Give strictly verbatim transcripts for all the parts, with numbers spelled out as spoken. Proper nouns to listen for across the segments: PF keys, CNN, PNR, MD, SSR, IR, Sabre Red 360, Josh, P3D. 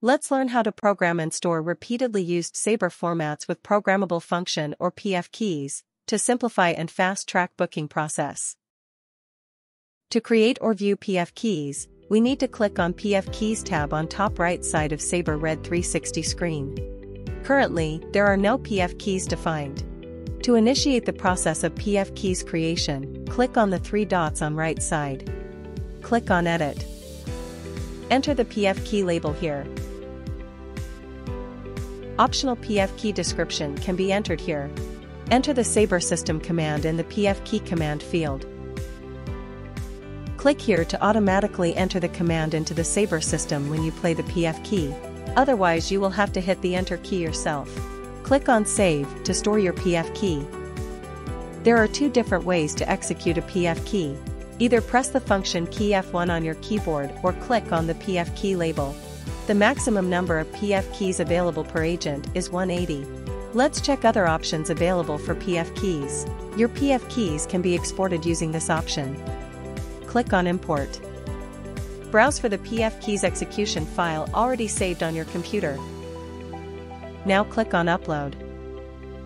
Let's learn how to program and store repeatedly used Sabre formats with programmable function or P F keys to simplify and fast-track booking process. To create or view P F keys, we need to click on P F keys tab on top right side of Sabre Red three sixty screen. Currently, there are no P F keys defined. To initiate the process of P F keys creation, click on the three dots on right side. Click on Edit. Enter the P F key label here. Optional P F key description can be entered here. Enter the Sabre system command in the P F key command field. Click here to automatically enter the command into the Sabre system when you play the P F key. Otherwise, you will have to hit the Enter key yourself. Click on Save to store your P F key. There are two different ways to execute a P F key. Either press the function key F one on your keyboard or click on the P F key label. The maximum number of P F keys available per agent is one hundred eighty. Let's check other options available for P F keys. Your P F keys can be exported using this option. Click on Import. Browse for the P F keys execution file already saved on your computer. Now click on Upload.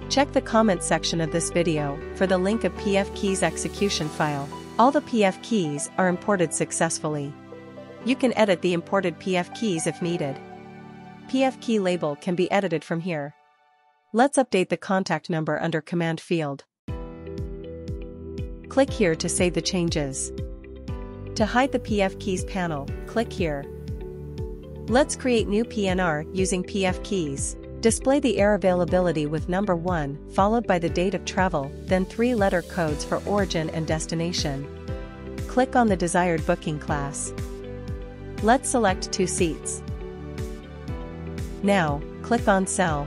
Check the comment section of this video for the link of P F keys execution file. All the P F keys are imported successfully. You can edit the imported P F keys if needed. P F key label can be edited from here. Let's update the contact number under command field. Click here to save the changes. To hide the P F keys panel, click here. Let's create new P N R using P F keys. Display the air availability with number one, followed by the date of travel, then three letter codes for origin and destination. Click on the desired booking class. Let's select two seats. Now, click on Sell.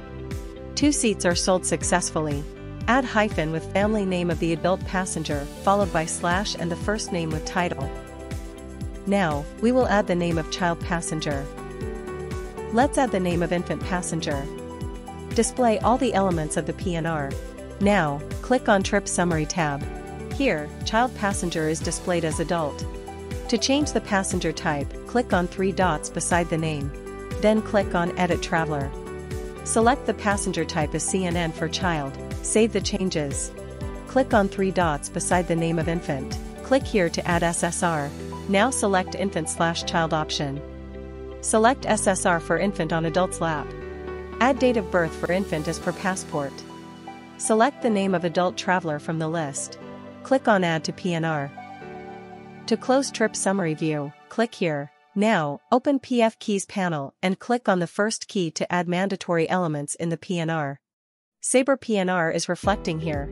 Two seats are sold successfully. Add hyphen with family name of the adult passenger, followed by slash and the first name with title. Now, we will add the name of child passenger. Let's add the name of infant passenger. Display all the elements of the P N R. Now, click on Trip Summary tab. Here, child passenger is displayed as adult. To change the passenger type, click on three dots beside the name. Then click on Edit Traveler. Select the passenger type as C N N for child. Save the changes. Click on three dots beside the name of infant. Click here to add S S R. Now select infant slash child option. Select S S R for infant on adult's lap. Add date of birth for infant as per passport. Select the name of adult traveler from the list. Click on Add to P N R. To close Trip Summary View, click here. Now, open P F Keys panel and click on the first key to add mandatory elements in the P N R. Sabre P N R is reflecting here.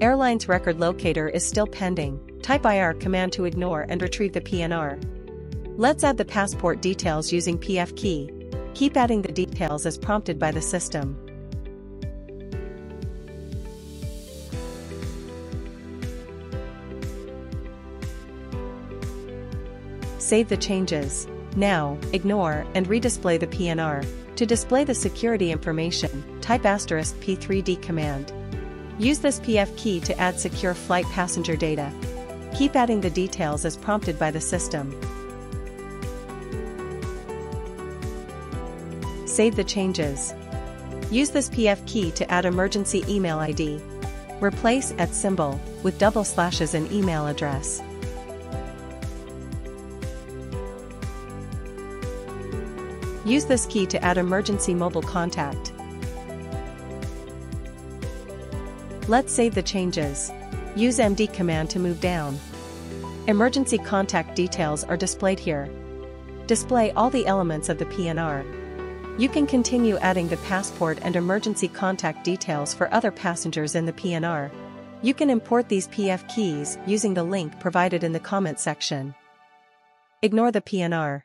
Airlines record locator is still pending. Type I R command to ignore and retrieve the P N R. Let's add the passport details using P F key. Keep adding the details as prompted by the system. Save the changes. Now, ignore and redisplay the P N R. To display the security information, type asterisk P three D command. Use this P F key to add secure flight passenger data. Keep adding the details as prompted by the system. Save the changes. Use this P F key to add emergency email I D. Replace at symbol with double slashes and email address. Use this key to add emergency mobile contact. Let's save the changes. Use M D command to move down. Emergency contact details are displayed here. Display all the elements of the P N R. You can continue adding the passport and emergency contact details for other passengers in the P N R. You can import these P F keys using the link provided in the comment section. Ignore the P N R.